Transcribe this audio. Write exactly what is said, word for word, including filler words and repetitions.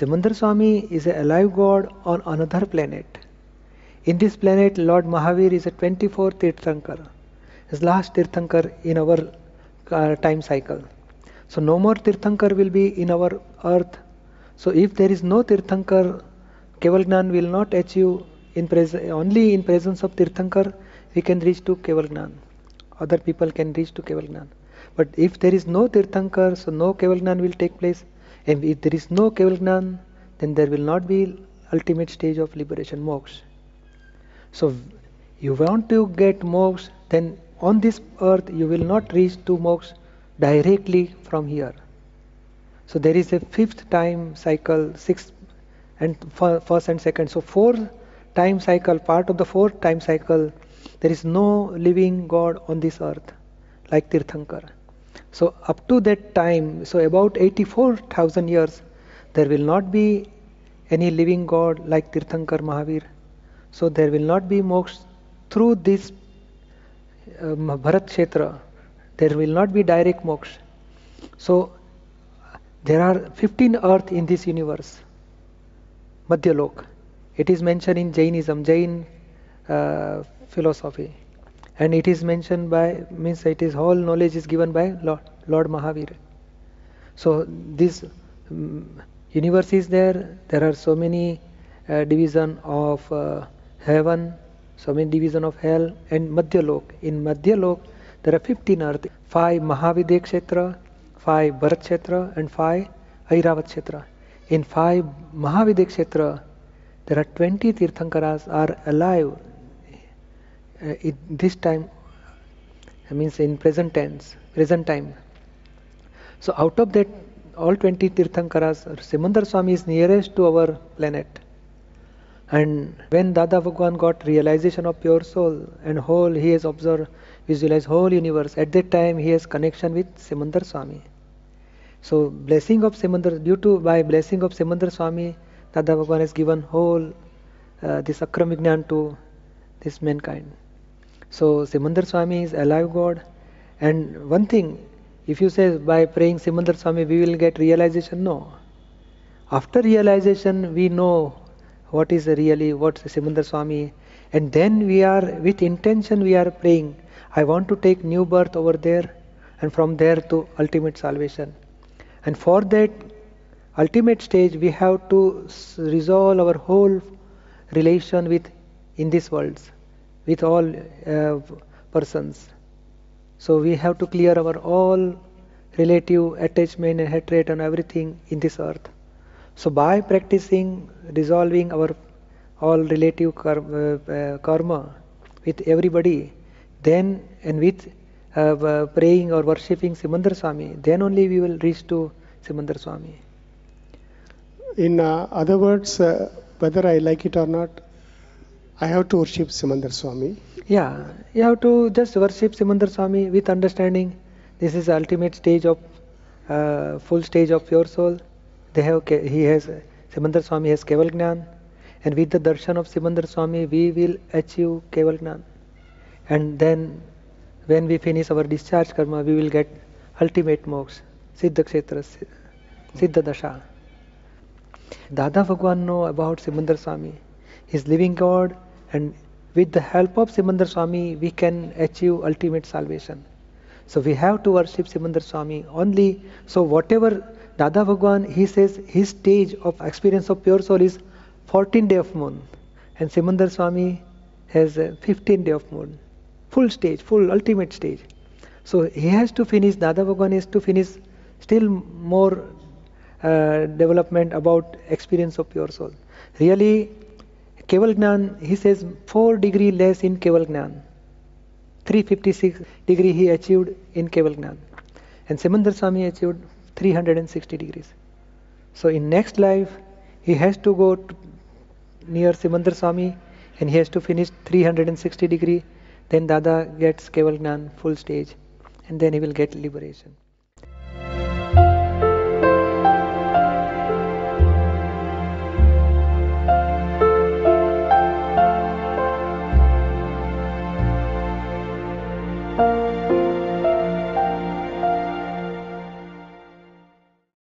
Simandhar Swami is a alive god on another planet. In this planet, Lord Mahavir is a twenty-fourth Tirthankar, his last Tirthankar in our uh, time cycle. So no more Tirthankar will be in our earth. So if there is no Tirthankar, Keval Gnan will not achieve, in only in presence of Tirthankar we can reach to Keval Gnan. Other people can reach to Keval Gnan. But if there is no Tirthankar, so no Keval Gnan will take place. And if there is no Keval Gnan, then there will not be ultimate stage of liberation, Moksha. So you want to get Moksha, then on this earth you will not reach to Moksha directly from here. So there is a fifth time cycle, sixth and first and second. So four time cycle, part of the fourth time cycle, there is no living God on this earth like Tirthankar. So up to that time, so about eighty-four thousand years, there will not be any living God like Tirthankar Mahavir. So there will not be Moksha through this um, Bharat Kshetra. There will not be direct Moksha. So there are fifteen earths in this universe, Madhya Lok. It is mentioned in Jainism, Jain uh, philosophy. And it is mentioned by, means it is whole knowledge is given by Lord, Lord Mahavir. So this um, universe is there. There are so many uh, division of uh, heaven, so many division of hell, and Madhya Lok. In Madhya Lok, there are fifteen earth, five Mahavideh Kshetra, five Bharat Kshetra, and five Airavat Kshetra. In five Mahavideh Kshetra, there are twenty Tirthankaras are alive. Uh, it, this time, I means in present tense, present time. So out of that, all twenty Tirthankaras, Simandhar Swami is nearest to our planet. And when Dada Bhagwan got realization of pure soul and whole, he has observed, visualized whole universe. At that time, he has connection with Simandhar Swami. So blessing of Simandhar, due to by blessing of Simandhar Swami, Dada Bhagwan has given whole uh, this Akram Vignan to this mankind. So Simandhar Swami is alive God. And one thing, if you say by praying Simandhar Swami we will get realization, no. After realization we know what is really, what Simandhar Swami, and then we are, with intention we are praying, I want to take new birth over there and from there to ultimate salvation. And for that ultimate stage we have to resolve our whole relation with in this world, with all uh, persons. So we have to clear our all relative attachment and hatred and everything in this earth. So by practicing, resolving our all relative karma, uh, karma with everybody, then and with uh, uh, praying or worshipping Simandhar Swami, then only we will reach to Simandhar Swami. In uh, other words, uh, whether I like it or not, I have to worship Simandhar Swami. Yeah, you have to just worship Simandhar Swami with understanding. This is the ultimate stage of, uh, full stage of your soul. They have, he has, Simandhar Swami has Keval Gnan. And with the darshan of Simandhar Swami, we will achieve Keval Gnan. And then, when we finish our discharge karma, we will get ultimate Moksha, Siddha Kshetra, Siddha Dasha. Dada Bhagwan know about Simandhar Swami, his living God. And with the help of Simandhar Swami, we can achieve ultimate salvation. So we have to worship Simandhar Swami only. So whatever Dada Bhagwan, he says his stage of experience of pure soul is fourteen day of moon. And Simandhar Swami has fifteen day of moon. Full stage, full ultimate stage. So he has to finish, Dada Bhagwan has to finish still more uh, development about experience of pure soul. Really, Keval Gnan, he says four degree less in Keval Gnan. three hundred fifty-six degree he achieved in Keval Gnan. And Simandhar Swami achieved three hundred sixty degrees. So in next life, he has to go to near Simandhar Swami and he has to finish three hundred sixty degree. Then Dada gets Keval Gnan full stage and then he will get liberation.